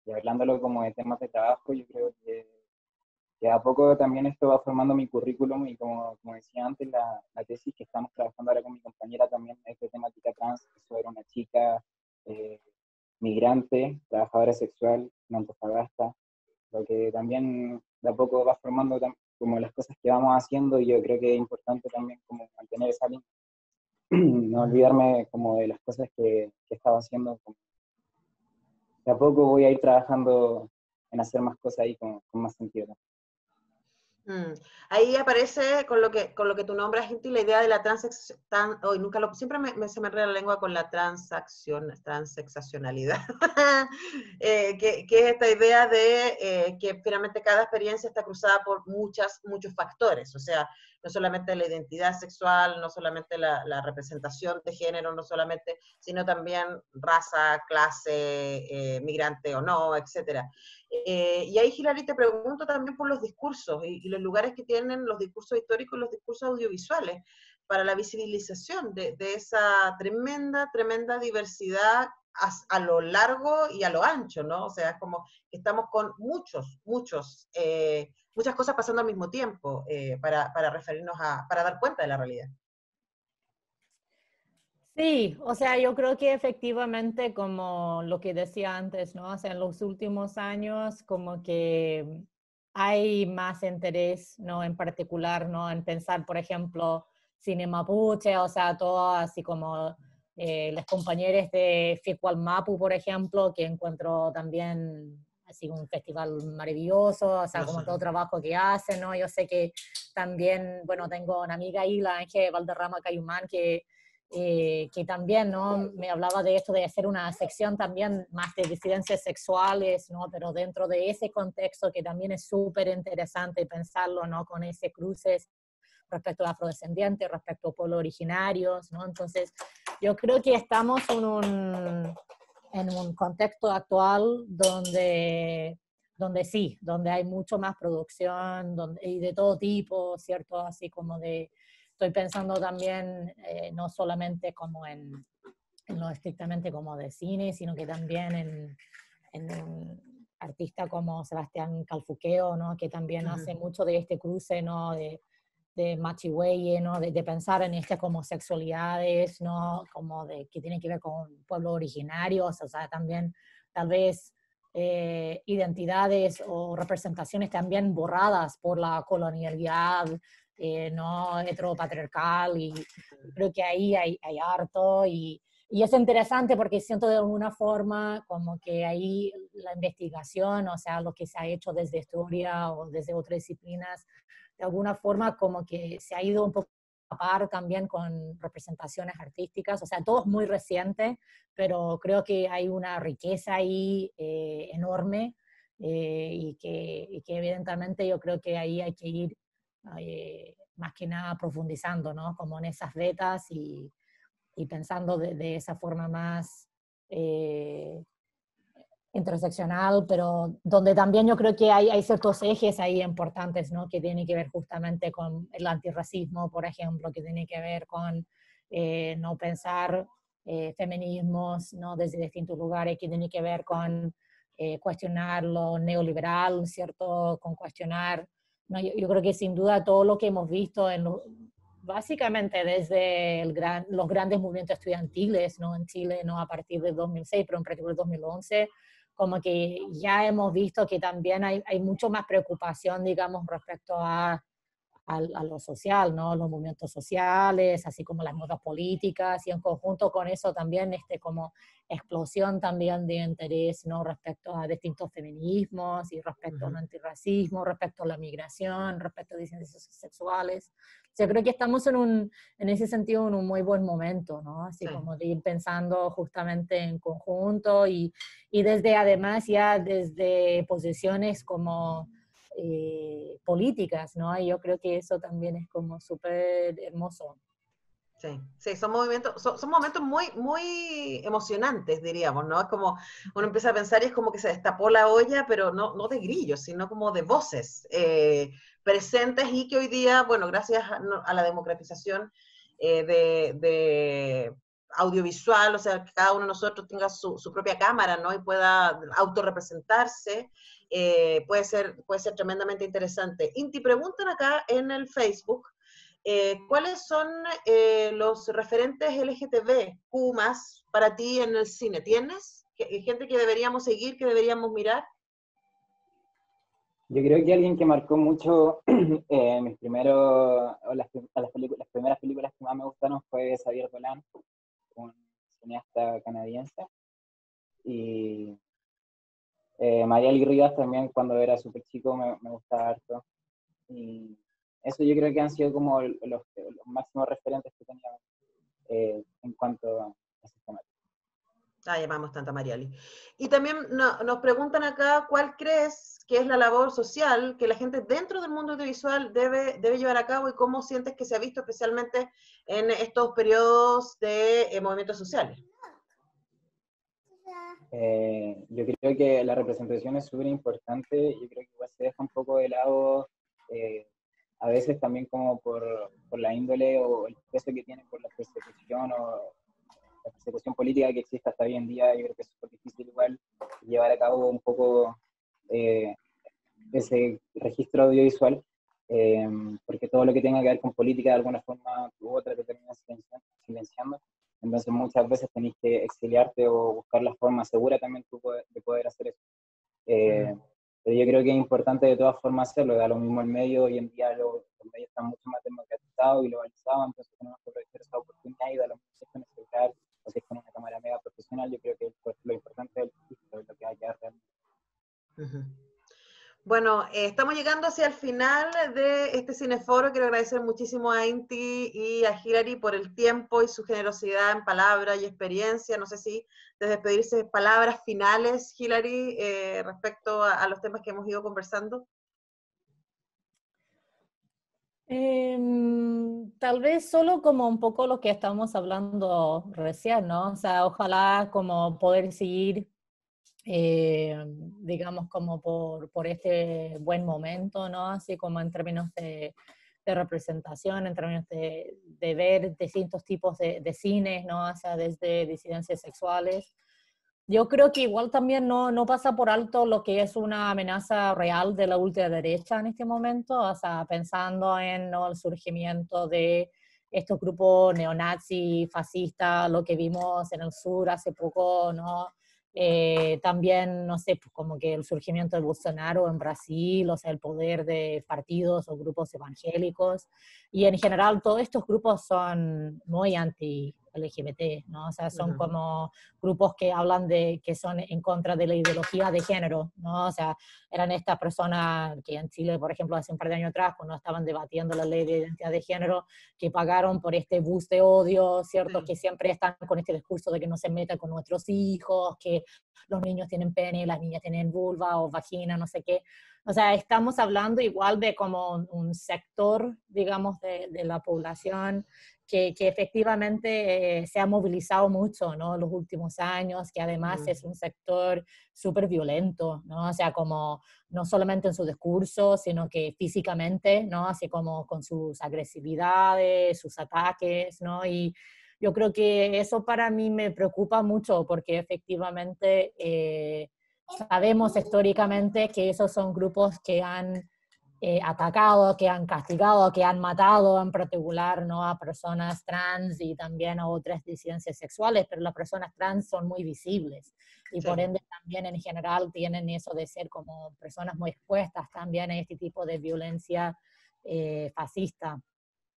y hablándolo como de temas de trabajo, yo creo que que a poco también esto va formando mi currículum, y como, como decía antes, la, la tesis que estamos trabajando ahora con mi compañera también es de temática trans, eso era una chica eh, migrante, trabajadora sexual, en Antofagasta, lo que también de a poco va formando como las cosas que vamos haciendo, y yo creo que es importante también como mantener esa línea, no olvidarme como de las cosas que, que estaba haciendo, como de a poco voy a ir trabajando en hacer más cosas ahí con, con más sentido. Mm. Ahí aparece con lo que con lo que tú nombras, Inti, la idea de la transacción, tan, oh, nunca lo, siempre me, me, se me enreda la lengua con la transacción, transaccionalidad, eh, que, que es esta idea de eh, que finalmente cada experiencia está cruzada por muchas, muchos factores, o sea, no solamente la identidad sexual, no solamente la, la representación de género, no solamente, sino también raza, clase, eh, migrante o no, etcétera. Eh, y ahí, Hillary, te pregunto también por los discursos y, y los lugares que tienen los discursos históricos y los discursos audiovisuales para la visibilización de, de esa tremenda, tremenda diversidad a, a lo largo y a lo ancho, ¿no? O sea, es como que estamos con muchos, muchos, eh, muchas cosas pasando al mismo tiempo eh, para, para referirnos a, para dar cuenta de la realidad. Sí, o sea, yo creo que efectivamente, como lo que decía antes, ¿no? O sea, en los últimos años como que hay más interés, ¿no? En particular, ¿no? En pensar, por ejemplo, cine mapuche, o sea, todo así como eh, los compañeros de Ficual Mapu, por ejemplo, que encuentro también así un festival maravilloso, o sea, como todo trabajo que hacen, ¿no? Yo sé que también, bueno, tengo una amiga ahí, la Ángel Valderrama Cayumán, que, eh, que también, ¿no? Me hablaba de esto de hacer una sección también más de disidencias sexuales, ¿no? Pero dentro de ese contexto que también es súper interesante pensarlo, ¿no? Con ese cruces respecto a afrodescendientes, respecto a pueblos originarios, ¿no? Entonces, yo creo que estamos en un, en un contexto actual donde, donde sí, donde hay mucho más producción donde, y de todo tipo, ¿cierto? Así como de, estoy pensando también, eh, no solamente como en, en lo estrictamente como de cine, sino que también en... en artistas como Sebastián Calfuqueo, ¿no? Que también uh-huh. hace mucho de este cruce, ¿no? De, de Machihueye, ¿no? De, de pensar en estas como sexualidades, ¿no? Como de que tienen que ver con pueblos originarios, o sea, también tal vez eh, identidades o representaciones también borradas por la colonialidad, eh, ¿no? Heteropatriarcal, y creo que ahí hay, hay harto, y, y es interesante porque siento de alguna forma como que ahí la investigación, o sea, lo que se ha hecho desde historia o desde otras disciplinas, de alguna forma como que se ha ido un poco a par también con representaciones artísticas, o sea, todo es muy reciente, pero creo que hay una riqueza ahí eh, enorme eh, y, que, y que evidentemente yo creo que ahí hay que ir eh, más que nada profundizando, ¿no? Como en esas vetas y, y pensando de, de esa forma más... Eh, interseccional, pero donde también yo creo que hay, hay ciertos ejes ahí importantes, ¿no? Que tienen que ver justamente con el antirracismo, por ejemplo, que tiene que ver con eh, no pensar eh, feminismos, ¿no? Desde distintos lugares, que tiene que ver con eh, cuestionar lo neoliberal, ¿cierto? Con cuestionar, ¿no? yo, yo creo que sin duda todo lo que hemos visto en lo, básicamente desde el gran, los grandes movimientos estudiantiles, ¿no? En Chile, ¿no? A partir del dos mil seis, pero en particular dos mil once, como que ya hemos visto que también hay, hay mucho más preocupación, digamos, respecto a, a, a lo social, ¿no? Los movimientos sociales, así como las nuevas políticas, y en conjunto con eso también este como explosión también de interés, ¿no? Respecto a distintos feminismos, y respecto uh-huh. al antirracismo, respecto a la migración, respecto a disidencias sexuales. O sea, creo que estamos en, un, en ese sentido en un muy buen momento, ¿no? Así sí. Como de ir pensando justamente en conjunto, y, y desde además ya desde posiciones como eh, políticas, ¿no? Y yo creo que eso también es como súper hermoso. Sí, sí, son movimientos, son, son momentos muy, muy emocionantes, diríamos, ¿no? Es como, uno empieza a pensar y es como que se destapó la olla, pero no, no de grillos, sino como de voces eh, presentes y que hoy día, bueno, gracias a, a la democratización eh, de, de audiovisual, o sea, que cada uno de nosotros tenga su, su propia cámara, ¿no? Y pueda autorrepresentarse, eh, puede ser, puede ser tremendamente interesante. Inti, preguntan acá en el Facebook, Eh, ¿cuáles son eh, los referentes L G T B Q más para ti en el cine? ¿Tienes gente que deberíamos seguir, que deberíamos mirar? Yo creo que alguien que marcó mucho eh, mis primeros, las, las, las primeras películas que más me gustaron fue Xavier Dolan, un cineasta canadiense. Y eh, Marialy Rivas también, cuando era súper chico, me, me gustaba harto. Y eso yo creo que han sido como los, los máximos referentes que teníamos eh, en cuanto a ese tema. Ah, llamamos tanto a Marialy. Y también no, nos preguntan acá, ¿cuál crees que es la labor social que la gente dentro del mundo audiovisual debe, debe llevar a cabo y cómo sientes que se ha visto especialmente en estos periodos de eh, movimientos sociales? Eh, yo creo que la representación es súper importante, yo creo que se deja un poco de lado, eh, a veces también como por, por la índole o el peso que tiene por la persecución o la persecución política que existe hasta hoy en día. Yo creo que es súper difícil igual llevar a cabo un poco eh, ese registro audiovisual, eh, porque todo lo que tenga que ver con política de alguna forma u otra te termina silenciando. Entonces muchas veces tenés que exiliarte o buscar la forma segura también tú poder, de poder hacer eso. Eh, mm. Pero yo creo que es importante de todas formas hacerlo, da lo mismo el medio, hoy en día los medios están mucho más democratizados y globalizados, entonces tenemos que aprovechar esa oportunidad y da lo mismo si es con el celular o si es con una cámara mega profesional. Yo creo que lo importante es lo que hay que hacer. Uh-huh. Bueno, eh, estamos llegando hacia el final de este Cineforo. Quiero agradecer muchísimo a Inti y a Hillary por el tiempo y su generosidad en palabras y experiencia. No sé si desde despedirse, palabras finales, Hillary, eh, respecto a, a los temas que hemos ido conversando. Eh, tal vez solo como un poco lo que estamos hablando recién, ¿no? O sea, ojalá como poder seguir Eh, digamos como por, por este buen momento, ¿no? Así como en términos de, de representación, en términos de, de ver distintos tipos de, de cines, ¿no? O sea, desde disidencias sexuales. Yo creo que igual también no, no pasa por alto lo que es una amenaza real de la ultraderecha en este momento, o sea, pensando en, ¿no?, el surgimiento de estos grupos neonazis, fascistas, lo que vimos en el sur hace poco, ¿no? Eh, también, no sé, pues como que el surgimiento de Bolsonaro en Brasil, o sea, el poder de partidos o grupos evangélicos, y en general todos estos grupos son muy anti L G B T, ¿no? O sea, son uh-huh. como grupos que hablan de, que son en contra de la ideología de género, ¿no? O sea, eran estas personas que en Chile, por ejemplo, hace un par de años atrás, cuando estaban debatiendo la ley de identidad de género, que pagaron por este bus de odio, ¿cierto? Uh-huh. Que siempre están con este discurso de que no se meta con nuestros hijos, que los niños tienen pene, las niñas tienen vulva o vagina, no sé qué. O sea, estamos hablando igual de como un sector, digamos, de, de la población que, que efectivamente eh, se ha movilizado mucho, ¿no?, en los últimos años, que además mm. es un sector súper violento, ¿no? O sea, como no solamente en su discurso, sino que físicamente, ¿no? Así como con sus agresividades, sus ataques, ¿no? Y yo creo que eso para mí me preocupa mucho porque efectivamente... Eh, Sabemos históricamente que esos son grupos que han eh, atacado, que han castigado, que han matado en particular, ¿no?, a personas trans y también a otras disidencias sexuales, pero las personas trans son muy visibles y sí. por ende también en general tienen eso de ser como personas muy expuestas también a este tipo de violencia eh, fascista.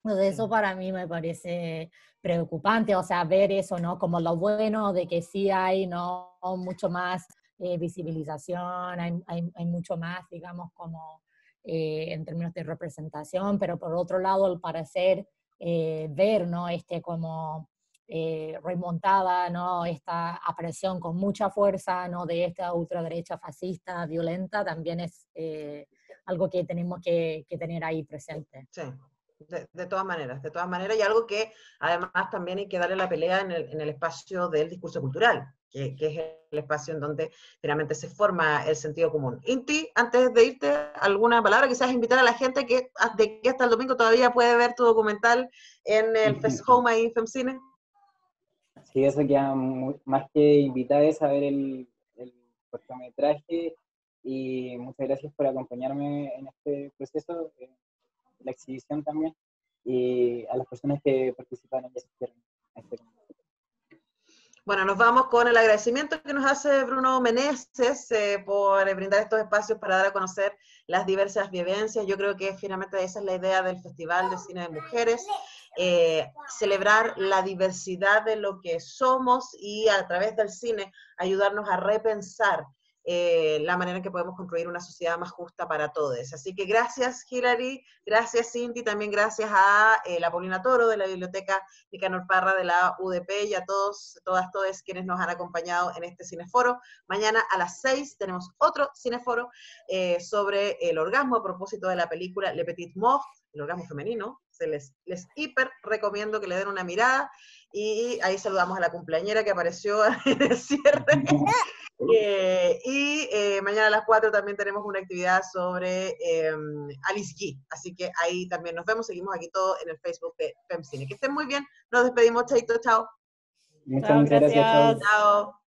Entonces eso para mí me parece preocupante, o sea, ver eso, ¿no?, como lo bueno de que sí hay, ¿no?, mucho más Eh, visibilización, hay, hay, hay mucho más, digamos, como eh, en términos de representación, pero por otro lado, al parecer, eh, ver, ¿no?, este como eh, remontada, ¿no?, esta aparición con mucha fuerza, ¿no?, de esta ultraderecha fascista, violenta, también es eh, algo que tenemos que, que tener ahí presente. Sí. De, de todas maneras, de todas maneras, y algo que además también hay que darle la pelea en el, en el espacio del discurso cultural, que, que es el espacio en donde finalmente se forma el sentido común. Inti, antes de irte, alguna palabra, quizás invitar a la gente que, de que hasta el domingo todavía puede ver tu documental en el sí, Fest Home ahí en Femcine. Sí, eso queda muy, más que invitar es a ver el, el cortometraje, y muchas gracias por acompañarme en este proceso, la exhibición también, y a las personas que participaron. Bueno, nos vamos con el agradecimiento que nos hace Bruno Meneses eh, por brindar estos espacios para dar a conocer las diversas vivencias. Yo creo que finalmente esa es la idea del Festival de Cine de Mujeres, eh, celebrar la diversidad de lo que somos y a través del cine ayudarnos a repensar eh, la manera en que podemos construir una sociedad más justa para todos. Así que gracias Hillary, gracias Inti, también gracias a eh, la Paulina Toro de la Biblioteca Nicanor Parra de la U D P y a todos, todas, todes quienes nos han acompañado en este Cineforo. Mañana a las seis tenemos otro Cineforo eh, sobre el orgasmo a propósito de la película Le Petit Mort, el orgasmo femenino. Se les, les hiper recomiendo que le den una mirada, y ahí saludamos a la cumpleañera que apareció en el cierre. eh, y eh, mañana a las cuatro también tenemos una actividad sobre eh, Alice Guy, así que ahí también nos vemos, seguimos aquí todo en el Facebook de Femcine. Que estén muy bien, nos despedimos, chaito, chao. Muchas gracias. Chao.